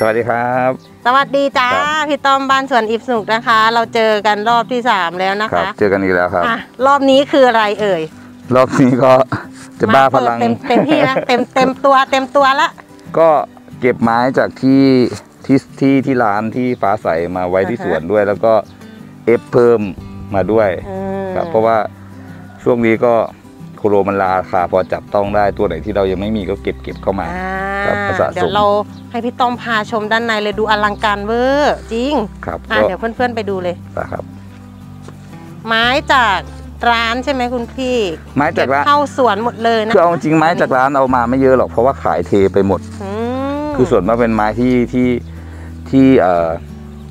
สวัสดีครับสวัสดีจ้าพี่ต้อมบ้านสวนอิฟสนุกนะคะเราเจอกันรอบที่3แล้วนะคะเจอกันอีกแล้วครับรอบนี้คืออะไรเอ่ยรอบนี้ก็จะบ้าพลังเต็มที่นะเต็มตัวละก็เก็บไม้จากที่ร้านที่ฟ้าใสมาไว้ที่สวนด้วยแล้วก็เอฟเพิ่มมาด้วยครับเพราะว่าช่วงนี้ก็โคโรมันราคาพอจับต้องได้ตัวไหนที่เรายังไม่มีก็เก็บเข้ามาเดี๋ยวเราให้พี่ต้อมพาชมด้านในเลยดูอลังการเวอร์จริงครับเดี๋ยวเพื่อนๆไปดูเลยครับไม้จากร้านใช่ไหมคุณพี่ไม้จากร้านเข้าสวนหมดเลยนะคือเอาจริงไม้จากร้านเอามาไม่เยอะหรอกเพราะว่าขายเทไปหมดคือส่วนมากเป็นไม้ที่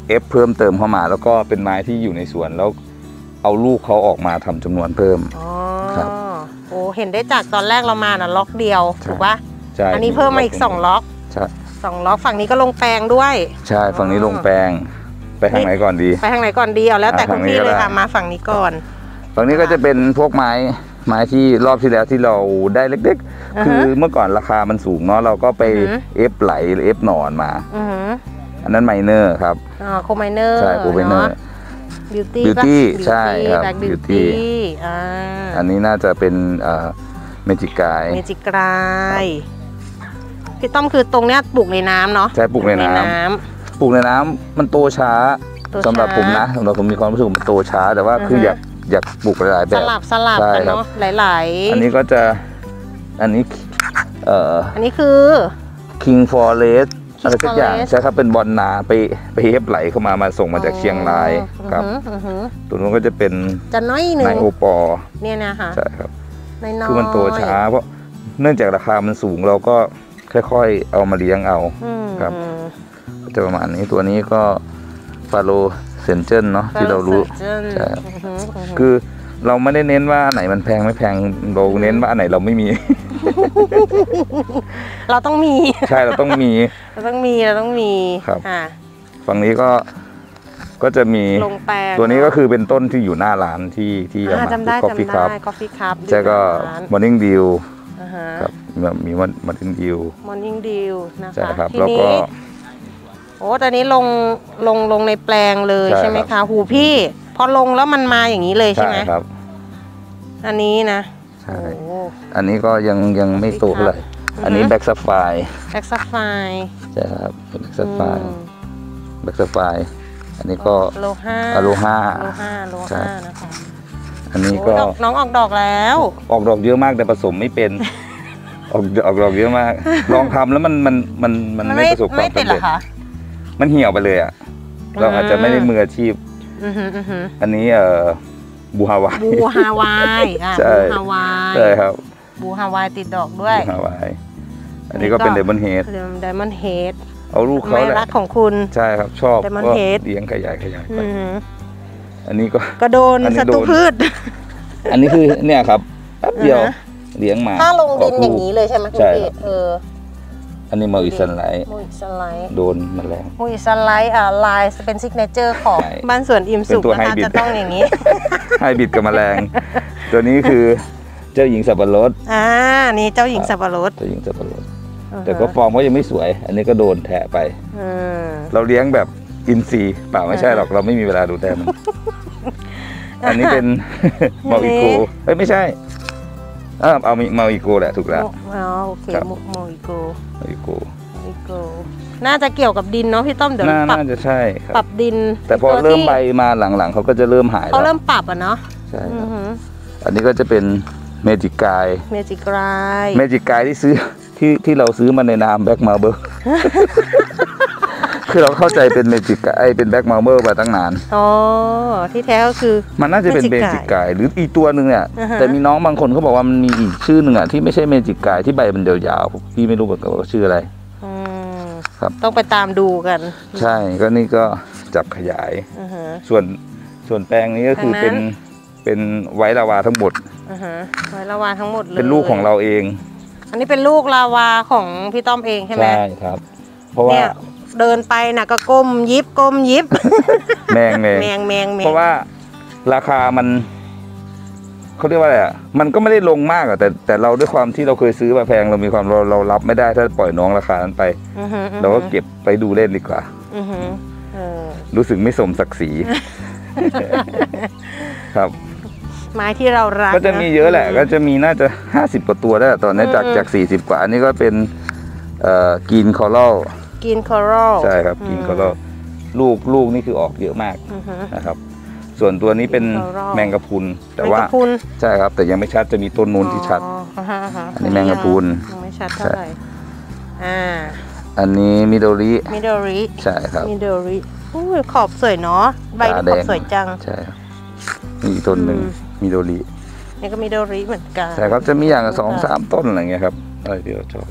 เอฟเพิ่มเติมเข้ามาแล้วก็เป็นไม้ที่อยู่ในสวนแล้วเอาลูกเขาออกมาทำจำนวนเพิ่มครับโอ้เห็นได้จากตอนแรกเรามาน่ะล็อกเดียวถูกปะอันนี้เพิ่มมาอีก2ล็อกใช่2ล็อกฝั่งนี้ก็ลงแปลงด้วยใช่ฝั่งนี้ลงแปลงไปทางไหนก่อนดีเอาแล้วแต่คุณพี่เลยค่ะมาฝั่งนี้ก่อนฝั่งนี้ก็จะเป็นพวกไม้ที่รอบที่แล้วที่เราได้เล็กๆคือเมื่อก่อนราคามันสูงเนาะเราก็ไปเอฟไหลหรือเอฟหนอนมาอันนั้นไมเนอร์ครับอ๋อโคไมเนอร์ใช่โคไมเนอร์บิวตี้ใช่ครับบิวตี้อันนี้น่าจะเป็นเมจิกายพี่ต้อมคือตรงเนี้ยปลูกในน้ำเนาะใช่ปลูกในน้ำมันโตช้าสำหรับผมนะสำหรับผมมีความรู้สึกมันโตช้าแต่ว่าคืออยากปลูกหลายแบบสลับกันเนาะหลายอันนี้ก็จะอันนี้คือคิงฟอเรสต์อะไรสักอย่างใช่ครับเป็นบอลนาไปเฮฟไหลเข้ามาส่งมาจากเชียงรายครับตัวนู้นก็จะเป็นน้อยหนึ่งไนโอปอเนี่ยนะคะใช่ครับคือมันโตช้าเพราะเนื่องจากราคามันสูงเราก็ค่อยๆเอามาเลี้ยงเอาครับจะประมาณนี้ตัวนี้ก็ฟาโลเซนเจนเนาะที่เรารู้ใช่คือเราไม่ได้เน้นว่าไหนมันแพงไม่แพงเราเน้นว่าไหนเราไม่มีเราต้องมีใช่เราต้องมีครับฝั่งนี้ก็จะมีลงแปลงตัวนี้ก็คือเป็นต้นที่อยู่หน้าร้านที่จำได้ Coffee Cup ใช่ก็ Morning Dew ครับมี Morning Dew นะคะใช่ครับแล้วก็โอ้ตอนนี้ลงในแปลงเลยใช่ไหมคะหูพี่พอลงแล้วมันมาอย่างนี้เลยใช่ไหมครับอันนี้นะใช่อันนี้ก็ยังไม่โตเท่าไหร่อันนี้แบ็กซัฟไฟใช่ครับแบ็กซัฟไฟอันนี้ก็อโลฮานะคะอันนี้ก็น้องออกดอกแล้วออกดอกเยอะมากแต่ผสมไม่เป็นออกดอกเยอะมากลองทำแล้วมันไม่ประสบความสำเร็จมันเหี่ยวไปเลยอ่ะเราอาจจะไม่ได้มืออาชีพอันนี้บูฮาวายใช่ครับบูฮาวายติดดอกด้วยบูฮาวายอันนี้ก็เป็นไดมอนด์เฮดเอาลูกเขาแหละรักของคุณใช่ครับชอบไดมอนด์เฮดเลี้ยงขยายไปอันนี้ก็โดนศัตรูพืชอันนี้คือเนี่ยครับแป๊บเดียวเลี้ยงมาถ้าลงดินอย่างนี้เลยใช่ไหมคุณพี่อันนี้มอริสันไลท์โดนมันแรงมอริสันไลท์ลายเป็นซิกเนเจอร์ของบ้านสวนอิ่มสุขนะคะจะต้องอย่างนี้ให้บิดกับแมลงตัวนี้คือเจ้าหญิงสับปะรดนี่เจ้าหญิงสับปะรดแต่ก็ฟอร์มก็ยังไม่สวยอันนี้ก็โดนแทะไปเราเลี้ยงแบบอินทรีย์เปล่าไม่ใช่หรอกเราไม่มีเวลาดูแลมันอันนี้เป็นมอริโกไม่ใช่เอาเมาอีโก้แหละถูกแล้วโอเคเมาอีโก้น่าจะเกี่ยวกับดินเนาะพี่ต้อมเดี๋ยวน่าจะใช่ปรับดินแต่พอเริ่มใบมาหลังๆเขาก็จะเริ่มหายเขาเริ่มปรับอ่ะเนาะใช่อันนี้ก็จะเป็นเมจิกายที่ซื้อที่เราซื้อมาในนามแบ็กมาเบอร์คือเราเข้าใจเป็นเมจิกายเป็นแบ็กมาเบอร์มาตั้งนานที่แท้ก็คือมันน่าจะเป็นเมจิกายหรืออีตัวหนึ่งเนี่ยแต่มีน้องบางคนเขาบอกว่ามันมีอีกชื่อหนึ่งอ่ะที่ไม่ใช่เมจิกายที่ใบมันยาวๆพี่ไม่รู้เหมือนกันว่าชื่ออะไรครับต้องไปตามดูกันใช่ก็นี่ก็จับขยายส่วนแปลงนี้ก็คือเป็นไวลาวาทั้งหมดเลยเป็นลูกของเราเองอันนี้เป็นลูกลาวาของพี่ต้อมเองใช่ไหมใช่ครับเพราะว่าเดินไปนะก็ก้มยิบแมงเพราะว่าราคามัน เขาเรียกว่าอะไรอ่ะมันก็ไม่ได้ลงมากอ่ะแต่เราด้วยความที่เราเคยซื้อมาแพงเรามีความเรารับไม่ได้ถ้าปล่อยน้องราคานั้นไปเราก็เก็บไปดูเล่นดีกว่ารู้สึกไม่สมศักดิ์ศรีครับไม้ที่เรารักก็จะมีเยอะแหละก็จะมีน่าจะ50กว่าตัวได้ตอนนี้จาก40กว่าอันนี้ก็เป็นกินคอรัลใช่ครับกินคอรัลลูกนี่คือออกเยอะมากนะครับส่วนตัวนี้เป็นแมงกะพรุนแต่ว่าใช่ครับแต่ยังไม่ชัดจะมีต้นนูนที่ชัดอันนี้แมงกะพรุนไม่ชัดเท่าไหร่อันนี้มิโดริใช่ครับมิโดริขอบสวยเนาะใบขอบสวยจังใช่มีต้นหนึ่งมิโดรินี่ก็มิโดริเหมือนกันใช่ครับจะมีอย่าง2-3ต้นอะไรเงี้ยครับอะไรที่เราชอบ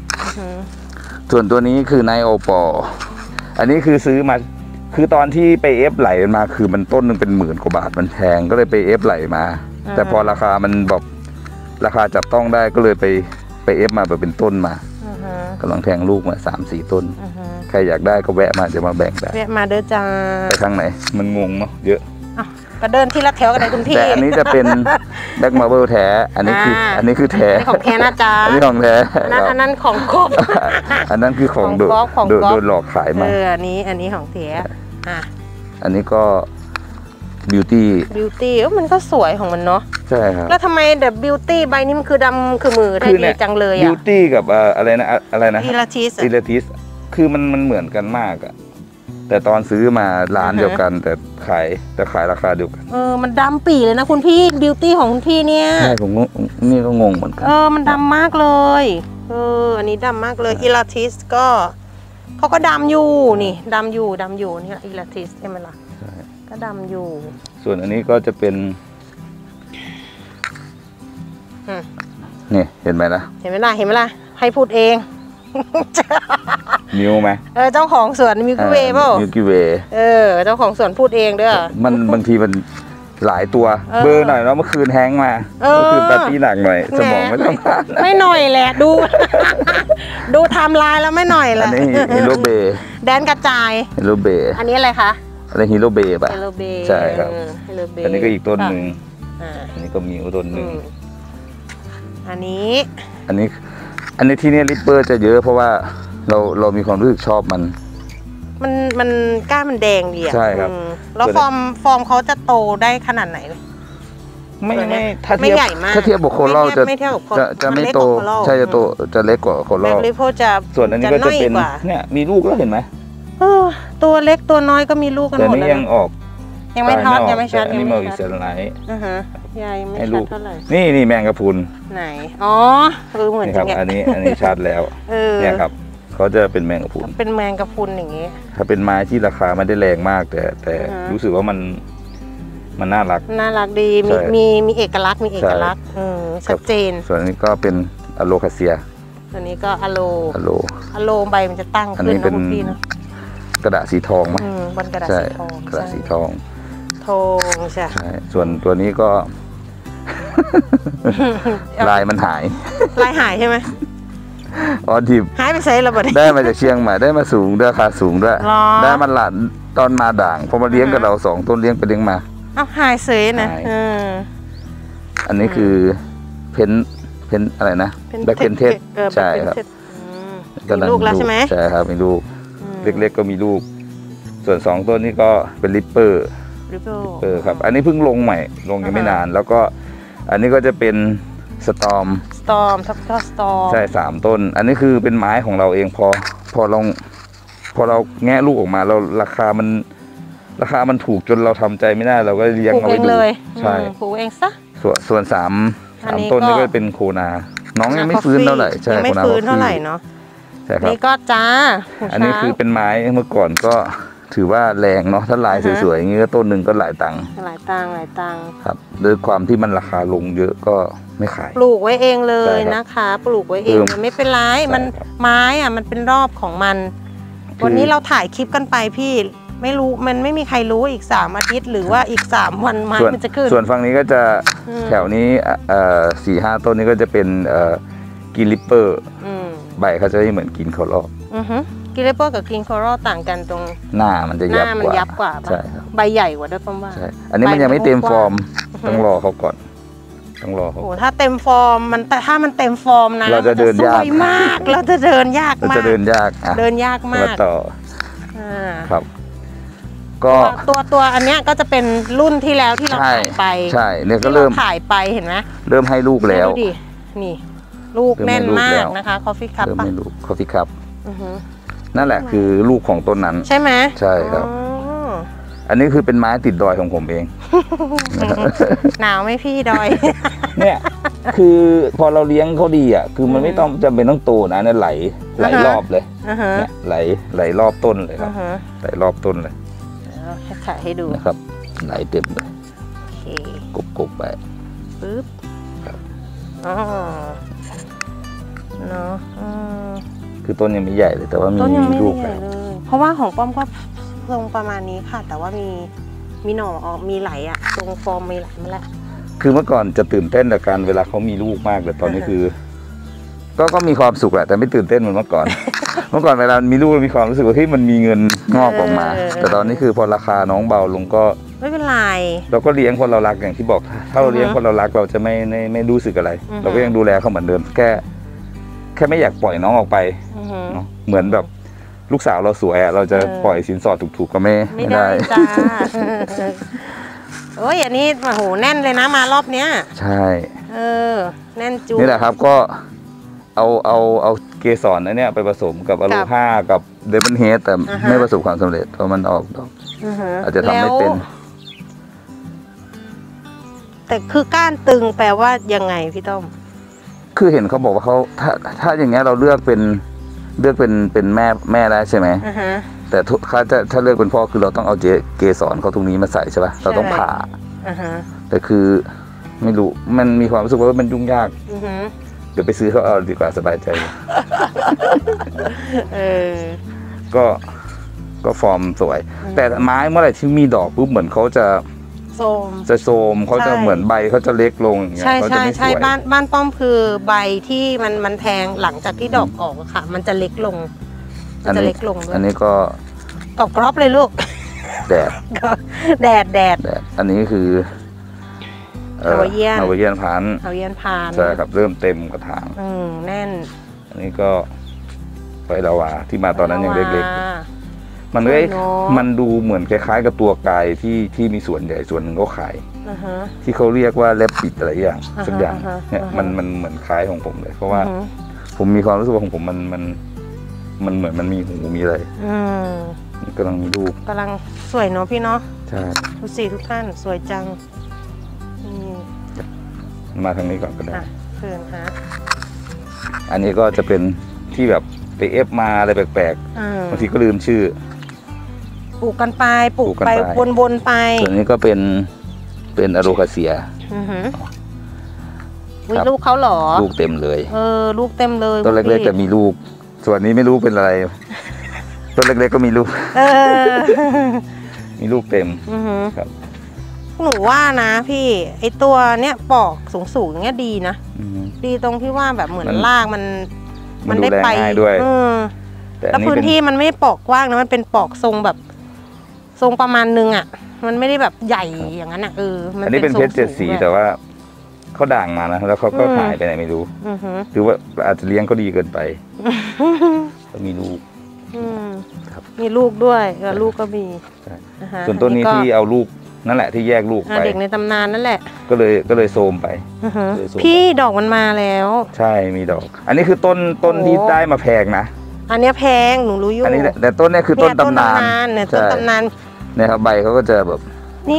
ส่วนตัวนี้คือไนโอปออันนี้คือซื้อมาคือตอนที่ไปเอฟไหลมาคือมันต้นนึงเป็น10,000 กว่าบาทมันแพงก็เลยไปเอฟไหลมาแต่พอราคามันแบบราคาจับต้องได้ก็เลยไปเอฟมาแบบเป็นต้นมากำลังแทงลูกมา3-4ต้นใครอยากได้ก็แวะมาจะมาแบ่งได้แวะมาเด้อจ้าไปทางไหนมันงงเนาะเยอะก็เดินที่ละแถวกันเลยคุณพี่แต่อันนี้จะเป็นแบ็กมาเบิลแท้อันนี้คือแท้ของแท้นะจ๊ะอันนี้ของแท้อันนั้นของครบอันนั้นคือของโดนหลอกขายมาอันนี้ของแท้อันนี้ก็บิวตี้มันก็สวยของมันเนาะใช่ครับแล้วทำไมเดบบิวตี้ใบนี้มันคือดำคือมือได้ดีจังเลยอะบิวตี้กับอะไรนะอีลาทิสคือมันเหมือนกันมากอะแต่ตอนซื้อมาร้านเดียวกันแต่ขายราคาเดียวกันมันดำปี่เลยนะคุณพี่บิวตี้ของคุณพี่เนี่ยใช่ผมนี่ก็งงเหมือนกันมันดำมากเลยอันนี้ดำมากเลยอีลาทิสก็เขาก็ดำอยู่นี่ดำอยู่นี่อีลาทิสใช่ไหมล่ะก็ดำอยู่ส่วนอันนี้ก็จะเป็นนี่เห็นไหมล่ะให้พูดเองมิวไหมเจ้าของสวนมิวกิเวย์เปล่ามิวกิเวย์เจ้าของสวนพูดเองเด้อมันบางทีมันหลายตัวเบอร์หน่อยแล้วเมื่อคืนแฮงมาเมื่อคืนปาร์ตี้หนักหน่อยสมองไม่ต้องการไม่หน่อยแหละดูไทม์ไลน์แล้วไม่หน่อยแหละอันนี้ฮีโร่เบย์แดนกระจายฮีโร่เบย์อันนี้อะไรคะอันนี้ฮีโร่เบย์ป่ะใช่ครับอันนี้ก็อีกต้นหนึ่งอันนี้ก็มิวต้นหนึ่งอันนี้ที่นี่ริปเปอร์จะเยอะเพราะว่าเรามีความรู้สึกชอบมันก้ามันแดงดีอ่ะใช่ครับแล้วฟอร์มเขาจะโตได้ขนาดไหนไม่ใหญ่มากถ้าเทียบกับโคลล์จะไม่โตใช่จะโตจะเล็กกว่าโคลล์ริปเปอร์จะส่วนอันนี้ก็จะเป็นเนี่ยมีลูกแล้วเห็นไหมตัวเล็กตัวน้อยก็มีลูกกันหมดแล้วแต่นี่ยังออกยังไม่ทอดยังไม่ชัดยังไม่ชัดให้ลูกนี่แมงกะพรุนไหนอ๋อเหมือนกันอันนี้ชัดแล้วเนี่ยครับเขาจะเป็นแมงกะพรุนอย่างนี้ถ้าเป็นไม้ที่ราคาไม่ได้แรงมากแต่รู้สึกว่ามันน่ารักดีมีเอกลักษณ์ชัดเจนส่วนนี้ก็เป็นอะโลคาเซียตัวนี้ก็อะโลใบมันจะตั้งขึ้นนะคุณพี่นะกระดาษสีทองไหมใช่กระดาษสีทองใช่ส่วนตัวนี้ก็ลายมันหายใช่ไหมออดิบหายไปใส่ระเบิดได้มาจากเชียงใหม่ได้มาสูงด้วยราคาสูงด้วยได้มันหลานตอนมาด่างพอมาเลี้ยงกับเรา2 ต้นเลี้ยงไปเลี้ยงมาเอาหายเสยนะอันนี้คือเพนอะไรนะแบล็คเพนเทสใช่ครับมีลูกแล้วใช่ไหมใช่ครับมีลูกเล็กๆก็มีลูกส่วน2 ต้นนี้ก็เป็นริปเปอร์ครับอันนี้เพิ่งลงใหม่ลงยังไม่นานแล้วก็อันนี้ก็จะเป็นสตอมใช่3 ต้นอันนี้คือเป็นไม้ของเราเองพอเราแงะลูกออกมาเราราคามันถูกจนเราทำใจไม่ได้เราก็เลี้ยงเอาไว้ดูใช่ปลูกเองซะส่วน3 ต้นนี้ก็เป็นโคนาน้องยังไม่ฟื้นเท่าไหร่ใช่โคนาเนาะนี่ก็จ้าอันนี้คือเป็นไม้เมื่อก่อนก็ถือว่าแรงเนาะถ้าลายสวยๆอย่างนี้ก็ต้นหนึ่งก็หลายตังค์ครับด้วยความที่มันราคาลงเยอะก็ไม่ขายปลูกไว้เองเลยนะคะปลูกไว้เองไม่เป็นไรมันไม้อะมันเป็นรอบของมันวันนี้เราถ่ายคลิปกันไปพี่ไม่รู้มันไม่มีใครรู้อีก3 อาทิตย์หรือว่าอีก3 วันไม้มันจะขึ้นส่วนฝั่งนี้ก็จะแถวนี้4-5 ต้นนี้ก็จะเป็นกินริปเปอร์ใบเขาจะไม่เหมือนกินเขาลอกกิเลปเปอร์กับกินคอรัลต่างกันตรงหน้ามันจะยับกว่าใบใหญ่กว่าด้วยประมาณอันนี้มันยังไม่เต็มฟอร์มต้องรอเขาก่อน ต้องรอโอ้ถ้าเต็มฟอร์มมันแต่ถ้ามันเต็มฟอร์มนะเราจะเดินยากมากเราจะเดินยากมากเดินยากมากต่อครับก็ตัวอันเนี้ยก็จะเป็นรุ่นที่แล้วที่เราถ่ายไปใช่เนี่ยก็เริ่มถ่ายไปเห็นไหมเริ่มให้ลูกแล้วดูดินี่ลูกแน่นมากนะคะคอฟฟี่คัพเริ่มให้ลูกคอฟฟี่คัพนั่นแหละคือลูกของต้นนั้นใช่ไหมใช่ครับอันนี้คือเป็นไม้ติดดอยของผมเองหนาวไหมพี่ดอยเนี่ยคือพอเราเลี้ยงเขาดีอ่ะคือมันไม่ต้องจำเป็นต้องโตนะเนี่ยไหลรอบเลยไหลรอบต้นเลยครับไหลรอบต้นเลยถ่ายให้ดูนะครับไหลเต็มเลยกบๆไปปึ๊บอ๋อเนาะคือต้นยังไม่ใหญ่เลยแต่ว่ามีลูกแล้วเพราะว่าของป้อมก็ทรงประมาณนี้ค่ะแต่ว่ามีหน่อออกมีไหลอ่ะทรงฟอร์มมีไหลมาแล้วคือเมื่อก่อนจะตื่นเต้นกับการเวลาเขามีลูกมากแต่ตอนนี้คือก็มีความสุขแหละแต่ไม่ตื่นเต้นเหมือนเมื่อก่อนเวลามีลูกมีความรู้สึกว่าที่มันมีเงินงอกออกมาแต่ตอนนี้คือพอราคาน้องเบาลงก็ไม่เป็นไรเราก็เลี้ยงคนเรารักอย่างที่บอกถ้าเราเลี้ยงคนเรารักเราจะไม่รู้สึกอะไรเราก็ยังดูแลเขาเหมือนเดิมแค่ไม่อยากปล่อยน้องออกไปเหมือนแบบลูกสาวเราสวยอ่ะเราจะปล่อยสินสอดถูกๆก็ไม่ได้จ้าโอ้ยอันนี้โอ้โหแน่นเลยนะมารอบเนี้ยใช่แน่นจุ๊บนี่แหละครับก็เอาเกสรอันเนี้ยไปผสมกับอโลฮากับเดมอนเฮดแต่ไม่ประสบความสำเร็จเพราะมันออกดอกอาจจะทำไม่เป็นแต่คือก้านตึงแปลว่ายังไงพี่ต้อมคือเห็นเขาบอกว่าเขาถ้าอย่างเงี้ยเราเลือกเป็นแม่ได้ใช่ไหมแต่ถ้าเลือกเป็นพ่อคือเราต้องเอาเกสรเขาตรงนี้มาใส่ใช่ป่ะเราต้องผ่าแต่คือไม่รู้มันมีความรู้สึกว่ามันยุ่งยากเดี๋ยวไปซื้อเขาเอาดีกว่าสบายใจก็ฟอร์มสวยแต่ไม้เมื่อไหร่ที่มีดอกปุ๊บเหมือนเขาจะโซมเขาจะเหมือนใบเขาจะเล็กลงอย่างเงี้ยเขาจะไม่สวยใช่บ้านป้อมคือใบที่มันแทงหลังจากที่ดอกออกค่ะมันจะเล็กลงอันนี้ก็ตกกรอบเลยลูกแดดอันนี้คือฮาวายเอียนพันธุ์ใช่ครับเริ่มเต็มกระถางแน่นอันนี้ก็ไปดาวาที่มาตอนนั้นยังเล็กๆมันดูเหมือนคล้ายๆกับตัวกายที่มีส่วนใหญ่ส่วนหนึ่งก็ขายที่เขาเรียกว่าเล็บปิดอะไรอย่างสักอย่างเนี่ยมันเหมือนคล้ายของผมเลยเพราะว่าผมมีความรู้สึกของผมมันเหมือนมันมีหูมีอะไรกำลังมีลูกกำลังสวยเนาะพี่เนาะใช่ทุกสีทุกท่านสวยจังมาทางนี้ก่อนก็ได้เพื่อนฮะอันนี้ก็จะเป็นที่แบบไปเอฟมาอะไรแปลกๆบางทีก็ลืมชื่อปลูกกันไปปลูกไปวนๆไปส่วนนี้ก็เป็นอโรคาเซียลูกเขาหรอลูกเต็มเลยลูกเต็มเลยต้นเล็กๆจะมีลูกส่วนนี้ไม่รู้เป็นอะไรต้นเล็กๆก็มีลูกมีลูกเต็มครับหนูว่านะพี่ไอตัวเนี้ยปอกสูงๆเงี้ยดีนะดีตรงที่ว่าแบบเหมือนลากมันได้ไปด้วยแล้วพื้นที่มันไม่ปอกกว้างนะมันเป็นปอกทรงแบบทรงประมาณนึงอ่ะมันไม่ได้แบบใหญ่อย่างนั้นอ่ะอันนี้เป็นเพชรเจ็ดสีแต่ว่าเขาด่างมานะแล้วเขาก็หายไปไหนไม่รู้หรือว่าอาจจะเลี้ยงก็ดีเกินไปก็มีลูกมีลูกด้วยลูกก็มีส่วนต้นนี้ที่เอาลูกนั่นแหละที่แยกลูกไปเด็กในตำนานนั่นแหละก็เลยโซมไปพี่ดอกมันมาแล้วใช่มีดอกอันนี้คือต้นที่ได้มาแพงนะอันนี้แพงหนูรู้อยู่อันนี้แต่ต้นนี้คือต้นตำนานเนี่ยต้นตำนานเนี่ยครับใบเขาก็จะแบบ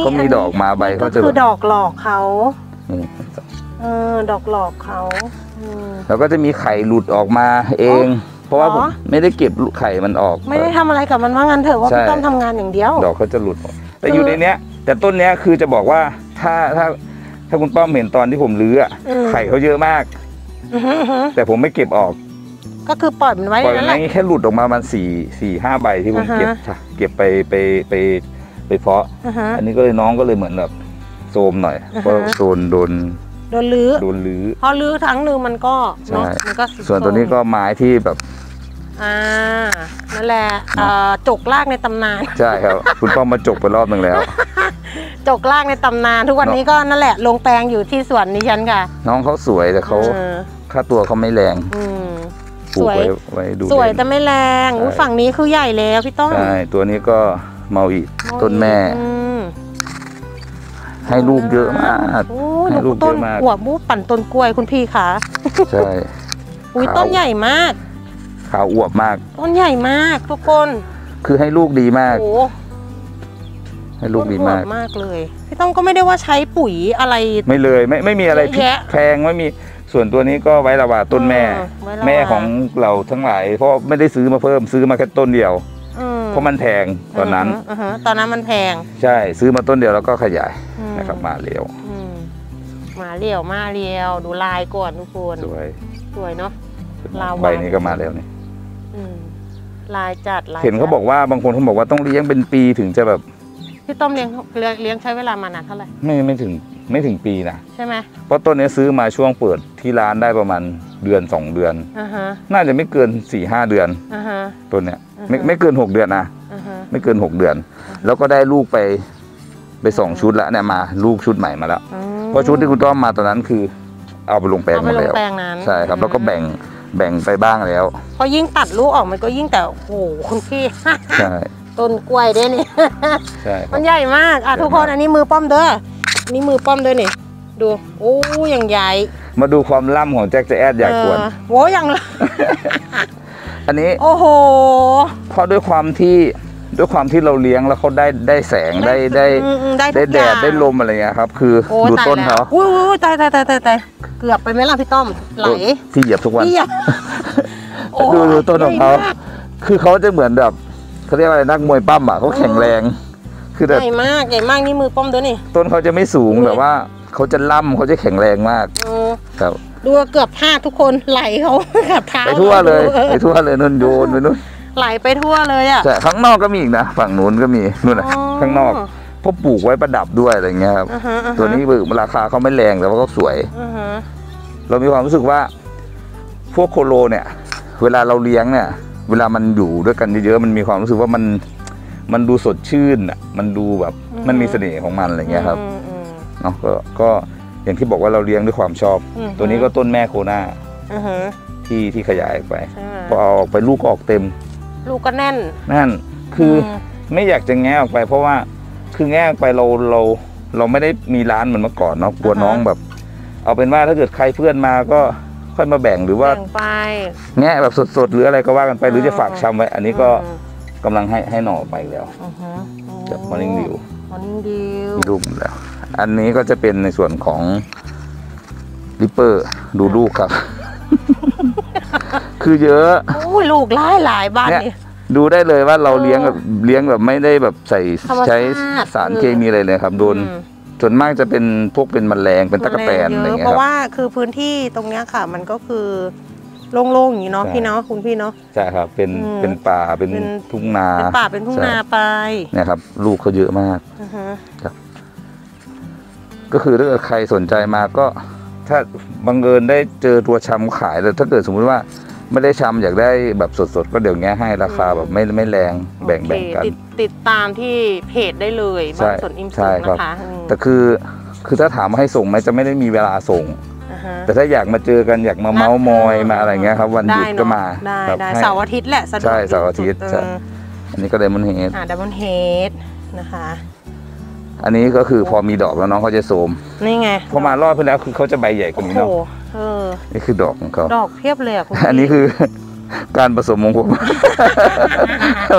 เขามีดอกมาใบเขาจะคือดอกหลอกเขาดอกหลอกเขาแล้วก็จะมีไข่หลุดออกมาเองเพราะว่าผมไม่ได้เก็บไข่มันออกไม่ได้ทำอะไรกับมันว่างั้นเถอะว่าพี่ต้องทำงานอย่างเดียวดอกเขาจะหลุดแต่อยู่ในเนี้ยแต่ต้นเนี้ยคือจะบอกว่าถ้าคุณป้อมเห็นตอนที่ผมรื้อไข่เขาเยอะมากแต่ผมไม่เก็บออกก็คือปล่อยมันไว้ปล่อยมันไว้แค่หลุดออกมามัน4-5ใบที่ผมเก็บไปเพาะอันนี้ก็เลยน้องก็เลยเหมือนแบบโซมหน่อยเพราะโดนรื้อพอรื้อทั้งนึงมันก็ส่วนตัวนี้ก็ไม้ที่แบบนั่นแหละจกลากในตำนานใช่ครับคุณป้อมมาจกไปรอบหนึ่งแล้ว จกล่างในตำนานทุกวันนี้ก็นั่นแหละลงแปลงอยู่ที่สวนนี้ฉันค่ะน้องเขาสวยแต่เขาค่าตัวเขาไม่แรงสวยไว้ดูสวยแต่ไม่แรงฝั่งนี้คือใหญ่แล้วพี่ต้นใช่ตัวนี้ก็เมาอีกต้นแม่ให้ลูกเยอะมากให้ลูกต้นหัวมูปั่นต้นกล้วยคุณพี่ขาใช่อุ้ยต้นใหญ่มากขาวอวบมากต้นใหญ่มากทุกคนคือให้ลูกดีมากให้ลูกดีมากมากเลยพี่ต้องก็ไม่ได้ว่าใช้ปุ๋ยอะไรไม่เลยไม่มีอะไรพลิกแพลงไม่มีส่วนตัวนี้ก็ไว้ละว่าต้นแม่แม่ของเราทั้งหลายเพราะไม่ได้ซื้อมาเพิ่มซื้อมาแค่ต้นเดียวเพราะมันแพงตอนนั้นมันแพงใช่ซื้อมาต้นเดียวแล้วก็ขยายนะครับมาเลี้ยวดูลายก่อนทุกคนสวยเนาะใบนี้ก็มาแล้วนี่ลายจัดเห็นเขาบอกว่าบางคนเขาบอกว่าต้องเลี้ยงเป็นปีถึงจะแบบพี่ต้มเลี้ยงใช้เวลามานานเท่าไหร่ไม่ถึงปีนะใช่ไหมเพราะต้นนี้ซื้อมาช่วงเปิดที่ร้านได้ประมาณเดือน2เดือนน่าจะไม่เกิน 4-5 เดือนต้นเนี้ยไม่เกิน6เดือนนะไม่เกิน6เดือนแล้วก็ได้ลูกไป2ชุดละเนี่ยมาลูกชุดใหม่มาแล้วเพราะชุดที่คุณต้อมมาตอนนั้นคือเอาไปลงแปลงมาแล้วใช่ครับแล้วก็แบ่งไปบ้างแล้วพอยิ่งตัดลูกออกมันก็ยิ่งแต่โอ้โหคุณพี่ใช่ต้นกล้วยเด้นี่ใช่มันใหญ่มากอ่ะทุกคนอันนี้มือป้อมเด้อนี่มือป้อมด้วยนี่ดูโอ้ยังใหญ่มาดูความล่ำของแจ็คจะแอดอยากกวนโว้ยังอันนี้โอ้โหเพราะด้วยความที่เราเลี้ยงแล้วเขาได้แสงได้แดดได้ลมอะไรเงี้ยครับคือดูต้นเขาอุ้ยตายเกือบไปไหมล่ะพี่ต้อมไหลที่เหยียบทุกวันดูต้นของเขาคือเขาจะเหมือนแบบเขาเรียกว่าอะไรนักมวยปั้มอ่ะเขาแข็งแรงคือใหญ่มากนี่มือป้อมด้วยนี่ต้นเขาจะไม่สูงแบบว่าเขาจะล่ำเขาจะแข็งแรงมากครับดูเกือบพลาดทุกคนไหลเขาแบบเท้าไปทั่วเลยนุ่นโยนไปนู่นไหลไปทั่วเลยอ่ะใช่ข้างนอกก็มีอีกนะฝั่งนู้นก็มีนู่นนะข้างนอกเพราะปลูกไว้ประดับด้วยอะไรเงี้ยครับตัวนี้ราคาเขาไม่แรงแต่ว่าเขาสวยเรามีความรู้สึกว่าพวกโคโลเนี่ยเวลาเราเลี้ยงเนี่ยเวลามันอยู่ด้วยกันเยอะๆมันมีความรู้สึกว่ามันดูสดชื่นอ่ะมันดูแบบมันมีเสน่ห์ของมันอะไรเงี้ยครับเนาะก็อย่างที่บอกว่าเราเลี้ยงด้วยความชอบตัวนี้ก็ต้นแม่โคนาที่ขยายไปพอเอาออกไปลูกก็ออกเต็มลูกก็แน่นคือไม่อยากจะแง่ออกไปเพราะว่าคือแง่ออกไปเราไม่ได้มีร้านเหมือนเมื่อก่อนเนาะกลัวน้องแบบเอาเป็นว่าถ้าเกิดใครเพื่อนมาก็ค่อยมาแบ่งหรือว่าแง่แบบสดๆหรืออะไรก็ว่ากันไปหรือจะฝากชำไว้อันนี้ก็กำลังให้หน่อไปแล้วจากมอร์นิ่งดิวลูกแล้วอันนี้ก็จะเป็นในส่วนของริปเปอร์ดูลูกครับคือเยอะลูกหลายบ้านนี่ดูได้เลยว่าเราเลี้ยงแบบไม่ได้แบบใช้สารเคมีอะไรเลยครับโดนส่วนมากจะเป็นพวกเป็นแมลงเป็นตะกแตนอะไรเงี้ยครับเพราะว่าคือพื้นที่ตรงเนี้ยค่ะมันก็คือโล่งๆอย่างนี้เนาะพี่เนาะคุณพี่เนาะใช่ครับเป็นป่าเป็นทุ่งนาไปนะครับลูกเขาเยอะมากก็คือถ้าเกิดใครสนใจมาก็ถ้าบังเอิญได้เจอตัวชำขายแต่ถ้าเกิดสมมุติว่าไม่ได้ชำอยากได้แบบสดๆก็เดี๋ยวแง่ให้ราคาแบบไม่แรงแบ่งกันติดตามที่เพจได้เลยบ้านสวนอิมสุขนะคะแต่คือถ้าถามว่าให้ส่งไหมจะไม่ได้มีเวลาส่งแต่ถ้าอยากมาเจอกันอยากมาเม้ามอยมาอะไรเงี้ยครับวันหยุดก็มาได้เสาร์อาทิตย์แหละใช่เสาร์อาทิตย์อันนี้ก็ไดมอนด์เฮดนะคะอันนี้ก็คือพอมีดอกแล้วน้องเขาจะโสมนี่ไงพอมารอดไปแล้วคือเขาจะใบใหญ่กว่านี้เนาะนี่คือดอกของเขาดอกเพียบเลยคุณอันนี้คือการผสมของผม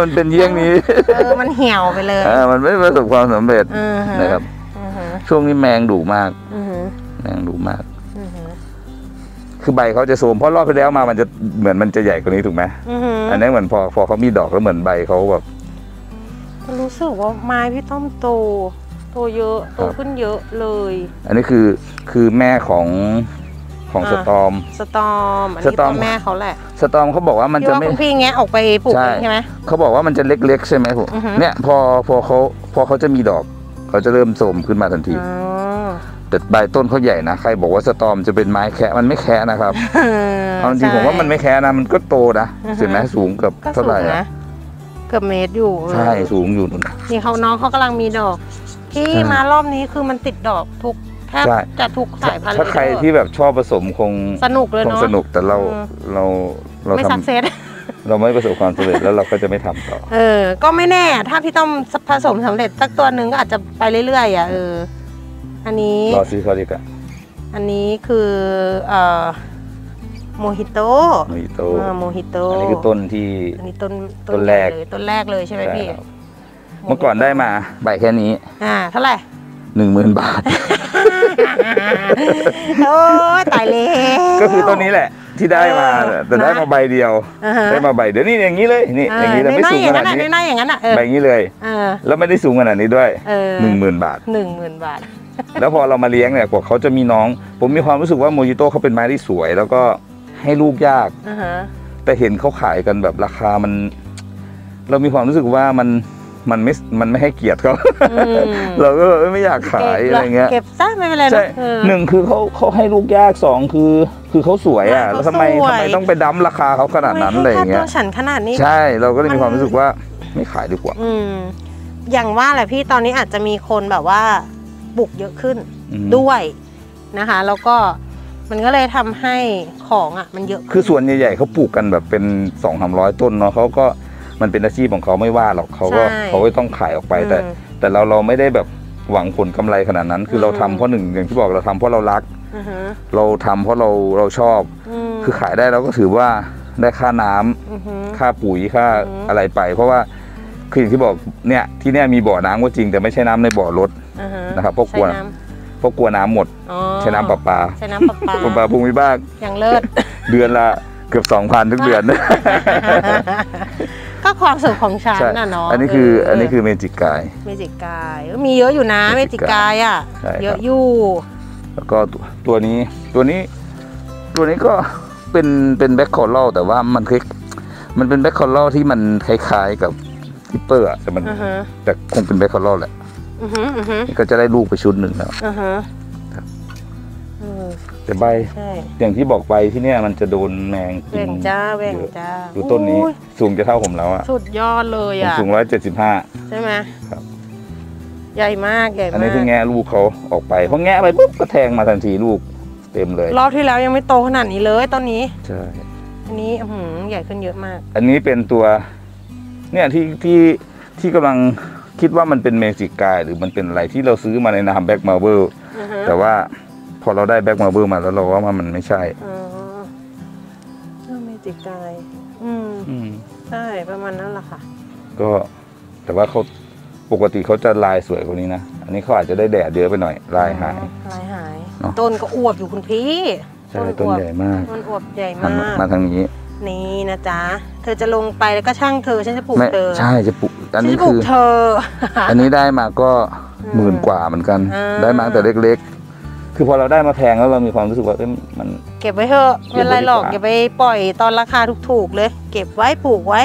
มันเป็นเยี่ยงนี้มันเหี่ยวไปเลยมันไม่ประสบความสำเร็จนะครับช่วงนี้แมงดุมากคือใบเขาจะโสมเพราะรอดไปแล้วมามันจะเหมือนมันจะใหญ่กว่านี้ถูกไหมอันนี้เหมือนพอเขามีดอกแล้วเหมือนใบเขาแบบรู้สึกว่าไม้พี่ต้อมโตเยอะโตขึ้นเยอะเลยอันนี้คือแม่ของสตอมอันนี้ตัวแม่เขาแหละสตอมเขาบอกว่ามันจะไม่พี่แงะออกไปปลูกใช่ไหมเขาบอกว่ามันจะเล็กๆใช่ไหมผมเนี่ยพอเขาจะมีดอกเขาจะเริ่มโสมขึ้นมาทันทีแต่ใบต้นเขาใหญ่นะใครบอกว่าสตอมจะเป็นไม้แคะมันไม่แคะนะครับเอาจริงผมว่ามันไม่แคะนะมันก็โตนะเห็นไหมสูงกับเท่าไหร่เกือบเมตรอยู่ใช่สูงอยู่นี่เขาน้องเขากำลังมีดอก ที่มารอบนี้คือมันติดดอกทุกแทบจะทุกสายพันธุ์เลยถ้าใครที่แบบชอบผสมคงสนุกเลยเนาะสนุกแต่เราไม่สักเซสเราไม่ประสบความสำเร็จแล้วเราก็จะไม่ทำต่อก็ไม่แน่ถ้าพี่ต้อมผสมสำเร็จสักตัวหนึ่งก็อาจจะไปเรื่อยๆอ่ะอันนี้รอซื้อเขาดีกว่าอันนี้คือโมฮิโตอันนี้คือต้นที่อันนี้ต้นแรกเลยใช่ไหมพี่เมื่อก่อนได้มาใบแค่นี้เท่าไหร่10,000 บาทโอ้ตายแล้วก็คือต้นนี้แหละที่ได้มาแต่ได้มาใบเดียวได้มาใบเดี๋ยวนี่อย่างนี้เลยนี่อย่างนี้แต่ไม่สูงขนาดนี้ไม่อย่างนั้นอ่ะใบนี้เลยแล้วไม่ได้สูงขนาดนี้ด้วย10,000 บาทแล้วพอเรามาเลี้ยงเนี่ยกว่าเขาจะมีน้องผมมีความรู้สึกว่าโมจิโต้เขาเป็นไม้ที่สวยแล้วก็ให้ลูกยากแต่เห็นเขาขายกันแบบราคามันเรามีความรู้สึกว่ามันไม่ให้เกียรติเขาเราก็ไม่อยากขายอะไรเงี้ยเก็บซะไม่เป็นไรนะ1คือเขาให้ลูกยาก2คือเขาสวยอ่ะแล้วทำไมต้องไปดั้มราคาเขาขนาดนั้นอะไรเงี้ยตัวฉันขนาดนี้ใช่เราก็เลยมีความรู้สึกว่าไม่ขายดีกว่าอย่างว่าแหละพี่ตอนนี้อาจจะมีคนแบบว่าบุกเยอะขึ้นด้วยนะคะแล้วก็มันก็เลยทำให้ของอ่ะมันเยอะคือส่วนใหญ่ๆเขาปลูกกันแบบเป็น200-300 ต้นเนาะเขาก็มันเป็นอาชีพของเขาไม่ว่าหรอกเขาก็ต้องขายออกไปแต่เราไม่ได้แบบหวังผลกำไรขนาดนั้นคือเราทำเพราะ1อย่างที่บอกเราทำเพราะเรารักเราทำเพราะเราชอบคือขายได้เราก็ถือว่าได้ค่าน้ำค่าปุ๋ยค่าอะไรไปเพราะว่าคืออย่างที่บอกเนี่ยที่เนี่ยมีบ่อน้ำก็จริงแต่ไม่ใช่น้ำในบ่อรถนะครับเพราะกลัวน้ำหมดใช้น้ำประปาภูมิภาคอย่างเลิศเดือนละเกือบ 2,000 ทุกเดือนก็ความสุขของฉันน่ะเนาะอันนี้คือเมจิกกายมีเยอะอยู่นะเมจิกกายอ่ะเยอะอยู่แล้วก็ตัวนี้ก็เป็นแบ็คคอรัลแต่ว่ามันเป็นแบ็คคอรัลที่มันคล้ายๆกับทิปเปอร์อ่ะแต่มันแต่คงเป็นแบ็คคอรัลแหละก็จะได้ลูกไปชุดหนึ่งแล้วแต่ใบอย่างที่บอกใบที่เนี่ยมันจะโดนแมงกินแหว่งจ้าดูต้นนี้สูงจะเท่าผมแล้วอ่ะสุดยอดเลยอ่ะสูง175ใช่ไหมครับใหญ่มากอันนี้ที่แง่ลูกเขาออกไปเพราะแง่ไปปุ๊บก็แทงมาทันทีลูกเต็มเลยรอบที่แล้วยังไม่โตขนาดนี้เลยต้นนี้ใช่อันนี้ใหญ่ขึ้นเยอะมากอันนี้เป็นตัวเนี่ยที่กำลังคิดว่ามันเป็นเมจิกกายหรือมันเป็นอะไรที่เราซื้อมาในนามแบ็กมาเบิลแต่ว่าพอเราได้แบ็กมาเบิลมาแล้วเราว่ามันไม่ใช่เมจิกกายใช่ประมาณนั้นแหละค่ะก็แต่ว่าเขาปกติเขาจะลายสวยกว่านี้นะอันนี้เขาอาจจะได้แดดเยอะไปหน่อยลายหายต้นก็อวบอยู่คุณพี่ใช่ต้นใหญ่มากต้นอวบใหญ่มากมาทางนี้นี่นะจ๊ะเธอจะลงไปแล้วก็ช่างเธอฉันจะปลูกเธอใช่จะปลูกอันนี้คืออันนี้ได้มาก็10,000 กว่าเหมือนกันได้มาแต่เล็กๆคือพอเราได้มาแพงแล้วเรามีความรู้สึกว่ามันเก็บไว้เถอะไม่เป็นไรหรอกอย่าไปปล่อยตอนราคาถูกๆเลยเก็บไว้ปลูกไว้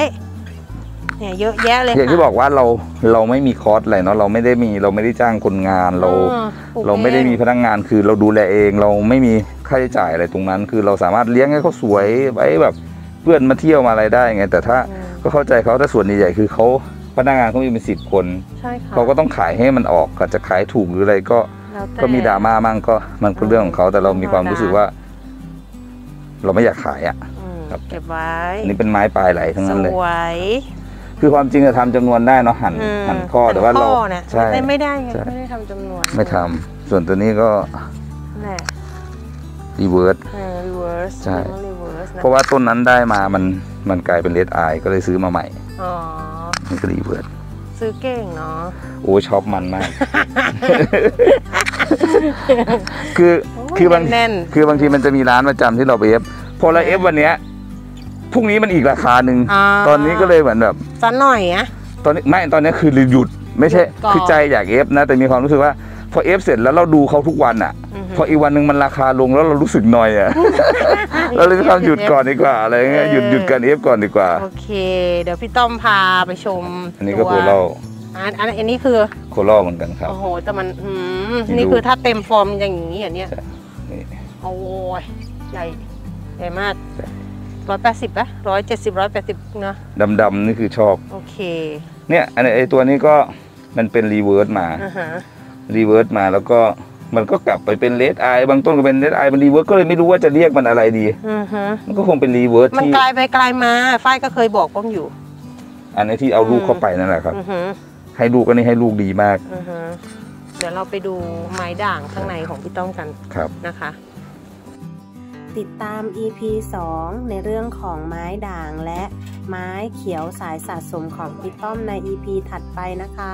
เนี่ยเยอะแยะเลยอย่างที่บอกว่าเราไม่มีคอร์สอะไรเนาะเราไม่ได้จ้างคนงานเราไม่ได้มีพนักงานคือเราดูแลเองเราไม่มีค่าใช้จ่ายอะไรตรงนั้นคือเราสามารถเลี้ยงให้เขาสวยไว้แบบเพื่อนมาเที่ยวมาอะไรได้ไงแต่ถ้าก็เข้าใจเขาแต่ส่วนใหญ่คือเขาพนักงานเขามีเป็น10 คนเขาก็ต้องขายให้มันออกอาจจะขายถูกหรืออะไรก็มีดราม่ามั่งก็มันเป็นเรื่องของเขาแต่เรามีความรู้สึกว่าเราไม่อยากขายอ่ะเก็บไว้นี่เป็นไม้ปลายไหลทั้งนั้นเลยสวยคือความจริงจะทำจำนวนได้เนาะหั่นข้อแต่ว่าเราใช่ไม่ได้ทำจำนวนไม่ทำส่วนตัวนี้ก็รีเวิร์สใช่เพราะว่าต้นนั้นได้มามันกลายเป็นเลดไอก็เลยซื้อมาใหม่นี่ก็รีเวิร์สซื้อเก่งเนาะโอ้ช็อปมันมากคือบางทีมันจะมีร้านประจำที่เราไปเอฟพอเราเอฟวันเนี้ยพรุ่งนี้มันอีกราคาหนึ่งตอนนี้ก็เลยเหมือนแบบสันหน่อยนะตอนนี้ไม่ตอนนี้คือหยุดไม่ใช่คือใจอยากเอฟนะแต่มีความรู้สึกว่าพอเอฟเสร็จแล้วเราดูเขาทุกวันอ่ะพออีกวันหนึ่งมันราคาลงแล้วเรารู้สึกหน่อยอ่ะเราเลยต้องหยุดก่อนดีกว่าอะไรเงี้ยหยุดการเอฟก่อนดีกว่าโอเคเดี๋ยวพี่ต้อมพาไปชมอันนี้ก็โคโล่อันนี้คือโคโล่เหมือนกันครับโอ้โหแต่มันนี่คือถ้าเต็มฟอร์มอย่างนี้อย่างเนี้ยโอ้ยใหญ่มาก180ป่ะ170-180นะดำนี่คือชอบโอเคเนี่ยไอตัวนี้ก็มันเป็นรีเวิร์สมา รีเวิร์สมาแล้วก็มันก็กลับไปเป็นเลดไอบางต้นก็เป็นเลดไอมันรีเวิร์สก็เลยไม่รู้ว่าจะเรียกมันอะไรดีมันก็คงเป็นรีเวิร์สมันกลายไปกลายมาฝ้ายก็เคยบอกก้องอยู่อันนี้ที่เอาลูกเข้าไปนั่นแหละครับให้ลูกอันนี้ให้ลูกดีมากเดี๋ยวเราไปดูไม้ด่างข้างในของพี่ต้องกันนะคะติดตาม EP 2 ในเรื่องของไม้ด่างและไม้เขียวสายสะสมของพี่ต้อมใน EP ถัดไปนะคะ